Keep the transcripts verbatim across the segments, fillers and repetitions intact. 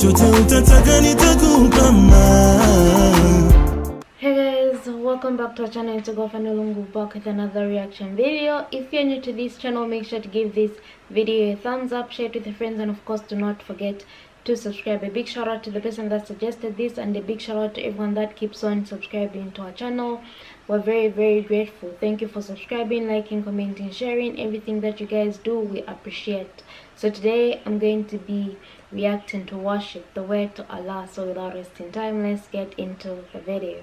chochote utataka nitakupa mama. Hey guys, welcome back to our channel. It's your Fanny Lungu back with another reaction video. If you're new to this channel, make sure to give this video a thumbs up, share it with your friends, and of course do not forget to subscribe. A big shout out to the person that suggested this, and a big shout out to everyone that keeps on subscribing to our channel. We're very very grateful. Thank you for subscribing, liking, commenting, sharing, everything that you guys do, we appreciate. So today I'm going to be reacting to Worship, the Way to Allah. So without wasting time, let's get into the video.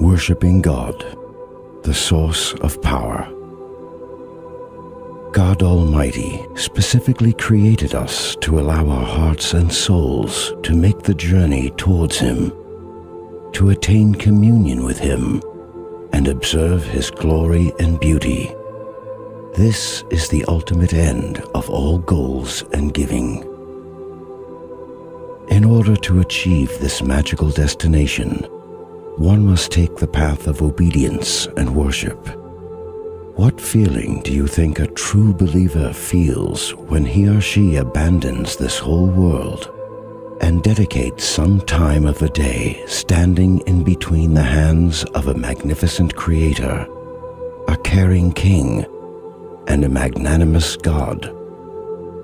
Worshipping God, the source of power. God Almighty specifically created us to allow our hearts and souls to make the journey towards Him, to attain communion with Him, and observe His glory and beauty. This is the ultimate end of all goals and giving. In order to achieve this magical destination, one must take the path of obedience and worship. What feeling do you think a true believer feels when he or she abandons this whole world and dedicates some time of the day standing in between the hands of a magnificent Creator, a caring King, and a magnanimous God,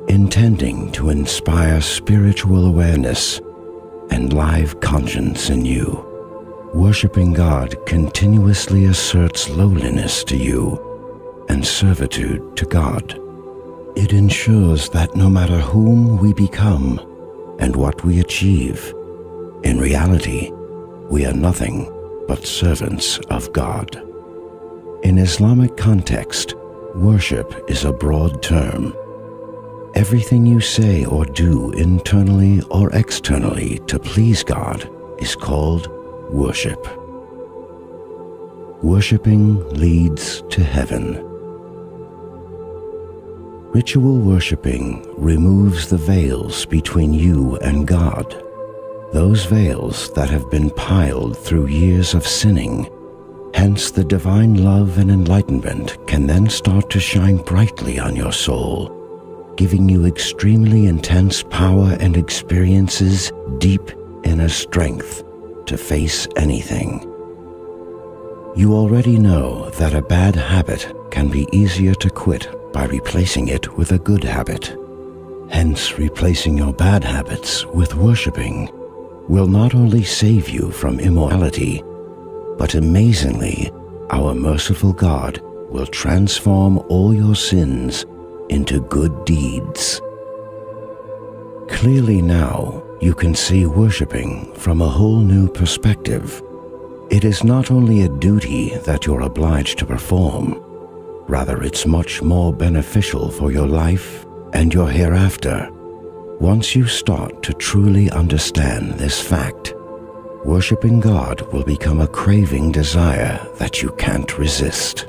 intending to inspire spiritual awareness and live conscience in you? Worshipping God continuously asserts lowliness to you and servitude to God. It ensures that no matter whom we become and what we achieve, in reality, we are nothing but servants of God. In Islamic context, worship is a broad term. Everything you say or do internally or externally to please God is called worship. Worshipping leads to heaven. Ritual worshipping removes the veils between you and God, those veils that have been piled through years of sinning. Hence, the divine love and enlightenment can then start to shine brightly on your soul, giving you extremely intense power and experiences deep inner strength to face anything. You already know that a bad habit can be easier to quit by replacing it with a good habit. Hence, replacing your bad habits with worshiping will not only save you from immorality, but amazingly, our merciful God will transform all your sins into good deeds. Clearly now, you can see worshiping from a whole new perspective. It is not only a duty that you're obliged to perform, rather it's much more beneficial for your life and your hereafter. Once you start to truly understand this fact, worshiping God will become a craving desire that you can't resist.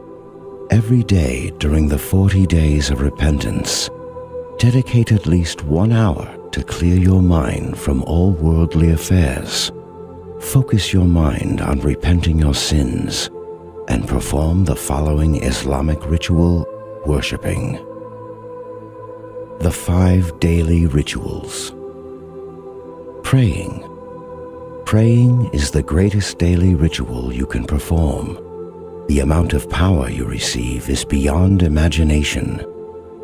Every day during the forty days of repentance, dedicate at least one hour to clear your mind from all worldly affairs. Focus your mind on repenting your sins and perform the following Islamic ritual, worshipping. The five daily rituals. Praying. Praying is the greatest daily ritual you can perform. The amount of power you receive is beyond imagination.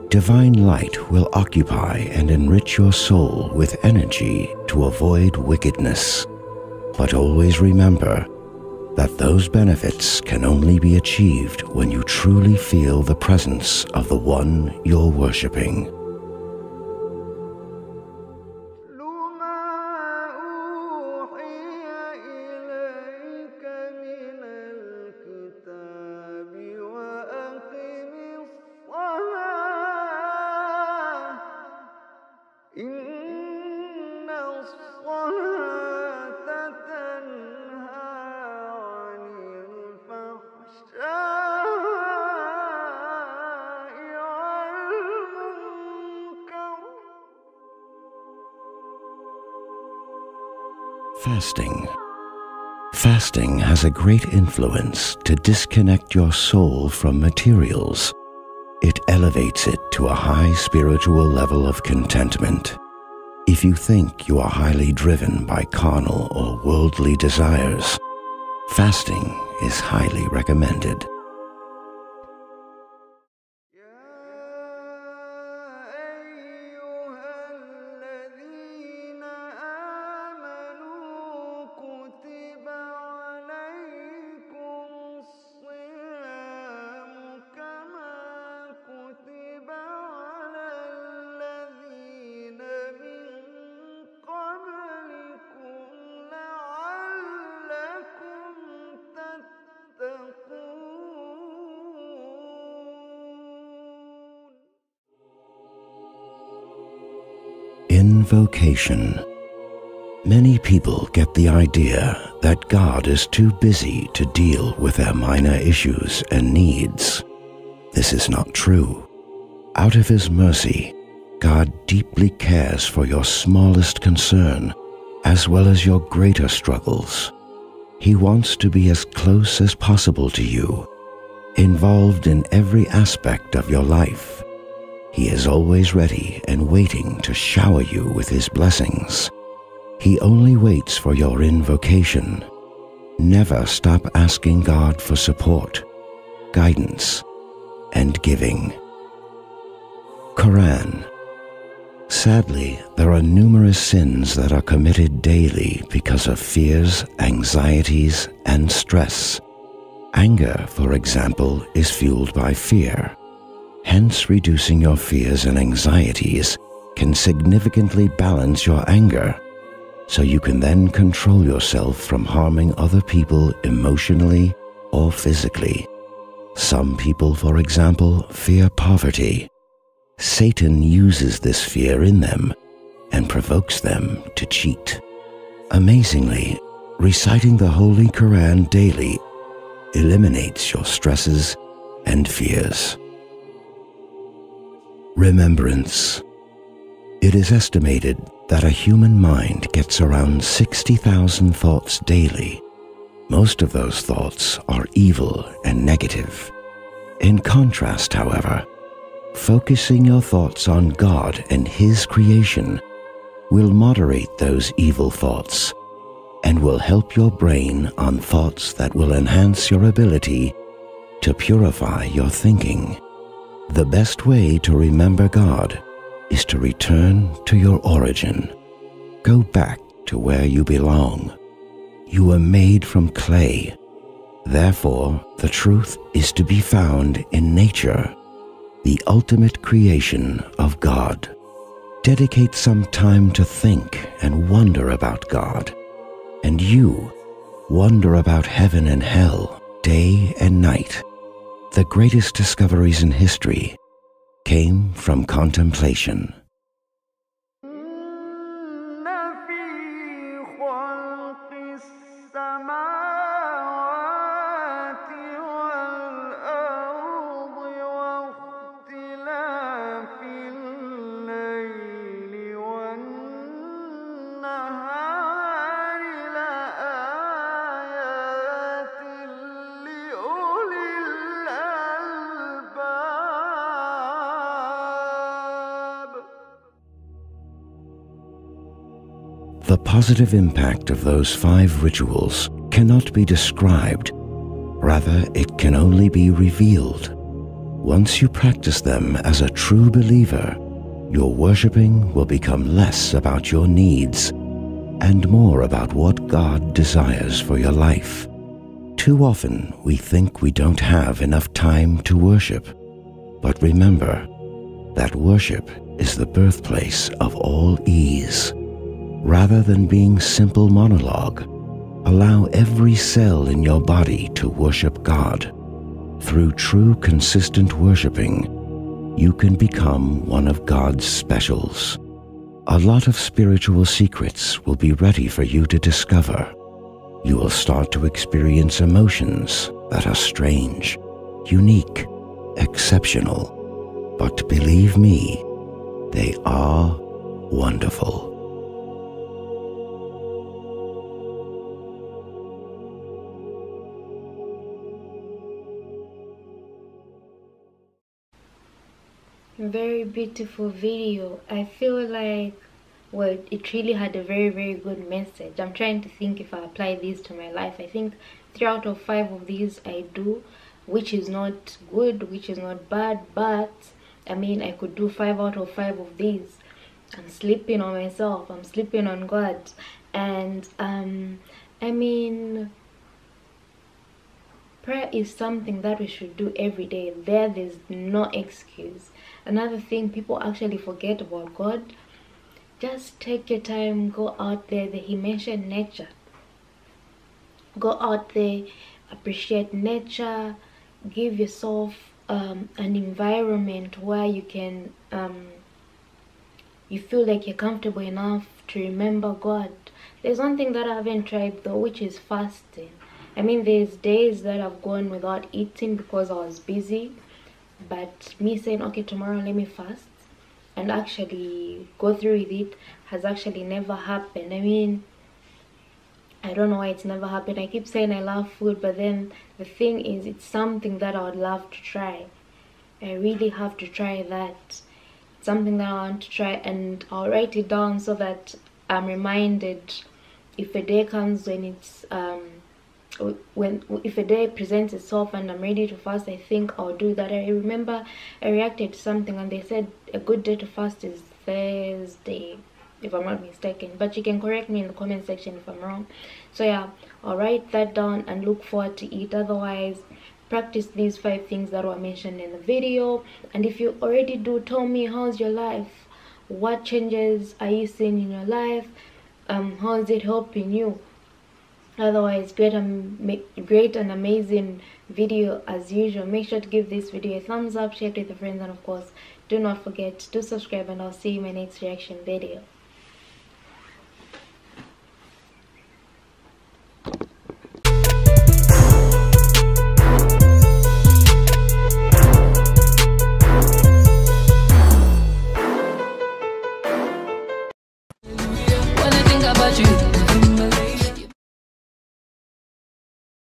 Divine light will occupy and enrich your soul with energy to avoid wickedness. But always remember that those benefits can only be achieved when you truly feel the presence of the one you're worshipping. إن الصلاة تنهى Fasting. Fasting has a great influence to disconnect your soul from materials. It elevates it to a high spiritual level of contentment. If you think you are highly driven by carnal or worldly desires, fasting is highly recommended. Invocation. Many people get the idea that God is too busy to deal with their minor issues and needs. This is not true. Out of His mercy, God deeply cares for your smallest concern as well as your greater struggles. He wants to be as close as possible to you, involved in every aspect of your life. He is always ready and waiting to shower you with His blessings. He only waits for your invocation. Never stop asking God for support, guidance, and giving. Quran. Sadly, there are numerous sins that are committed daily because of fears, anxieties, and stress. Anger, for example, is fueled by fear. Hence, reducing your fears and anxieties can significantly balance your anger, so you can then control yourself from harming other people emotionally or physically. Some people, for example, fear poverty. Satan uses this fear in them and provokes them to cheat. Amazingly, reciting the Holy Quran daily eliminates your stresses and fears. Remembrance. It is estimated that a human mind gets around sixty thousand thoughts daily. Most of those thoughts are evil and negative. In contrast, however, focusing your thoughts on God and His creation will moderate those evil thoughts and will help your brain on thoughts that will enhance your ability to purify your thinking. The best way to remember God is to return to your origin. Go back to where you belong. You were made from clay. Therefore, the truth is to be found in nature, the ultimate creation of God. Dedicate some time to think and wonder about God, and you wonder about heaven and hell day and night. The greatest discoveries in history came from contemplation. The positive impact of those five rituals cannot be described, rather it can only be revealed. Once you practice them as a true believer, your worshiping will become less about your needs and more about what God desires for your life. Too often we think we don't have enough time to worship, but remember that worship is the birthplace of all ease. Rather than being simple monologue, allow every cell in your body to worship God. Through true, consistent worshiping, you can become one of God's specials. A lot of spiritual secrets will be ready for you to discover. You will start to experience emotions that are strange, unique, exceptional. But believe me, they are wonderful. very beautiful video. I feel like, well, it really had a very very good message. I'm trying to think if I apply these to my life. I think three out of five of these I do, which is not good, which is not bad, but I mean, I could do five out of five of these. I'm sleeping on myself, I'm sleeping on God. And um I mean, prayer is something that we should do every day. There there's no excuse. Another thing people actually forget about God, just take your time, go out there. He mentioned nature. Go out there, appreciate nature, give yourself um an environment where you can um you feel like you're comfortable enough to remember God. There's one thing that I haven't tried though, which is fasting. I mean, there's days that I've gone without eating because I was busy, but me saying, okay, tomorrow let me fast and actually go through with it has actually never happened. I mean, I don't know why it's never happened. I keep saying I love food, but then the thing is, it's something that I would love to try. I really have to try that. Something that I want to try, and I'll write it down so that I'm reminded if a day comes when it's um when if a day presents itself and I'm ready to fast, I think I'll do that. I remember I reacted to something and they said a good day to fast is Thursday, if I'm not mistaken, but you can correct me in the comment section if I'm wrong. So yeah, I'll write that down and look forward to it. Otherwise, practice these five things that were mentioned in the video. And if you already do, tell me, how's your life? What changes are you seeing in your life? Um how is it helping you? Otherwise, great um, great and amazing video as usual. Make sure to give this video a thumbs up, share it with your friends, and of course do not forget to subscribe, and I'll see you in my next reaction video.